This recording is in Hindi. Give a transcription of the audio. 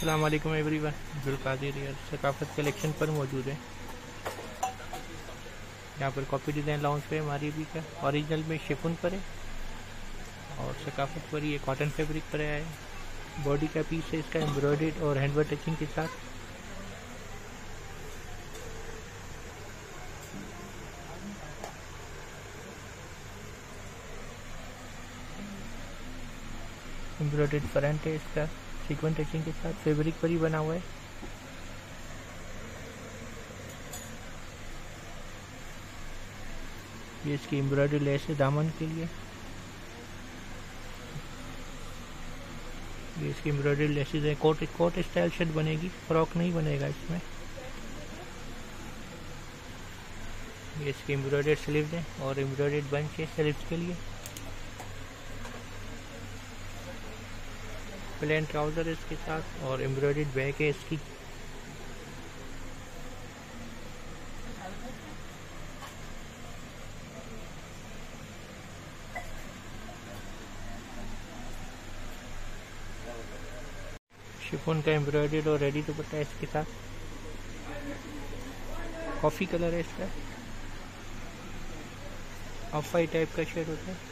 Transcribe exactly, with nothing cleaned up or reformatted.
अस्सलाम वालेकुम एवरीवन, जुल्कादिर यार सकाफत कलेक्शन पर मौजूद है। यहाँ पर कॉपी डिज़ाइन लाउंज पे हमारी भी का ओरिजिनल में शिफॉन पर है और सकाफत पर ये कॉटन फैब्रिक पर आया है। बॉडी का पीस है इसका एम्ब्रॉयडर्ड और हैंडवर्क टचिंग के साथ। एम्ब्रॉयडर्ड फ्रंट है इसका सीक्वेंट टचिंग के साथ, फैब्रिक पर ही बना हुआ है। ये इसकी एम्ब्रॉयडरी लेस है दामन के लिए। ये इसकी एम्ब्रॉयडरी लेसेज है। कोट कोट स्टाइल शर्ट बनेगी, फ्रॉक नहीं बनेगा इसमें। ये इसकी एम्ब्रॉयडर्ड स्लीव्स है और एम्ब्रॉयडर्ड बंच है स्लीव्स के लिए। प्लेन ट्राउजर इसके साथ और एम्ब्रॉयडर्ड बैग है इसकी। शिफॉन का एम्ब्रॉयडर्ड और रेडी दुपट्टा है इसके साथ। कॉफी कलर है इसका, ऑफ वाइट टाइप का शेड होता है।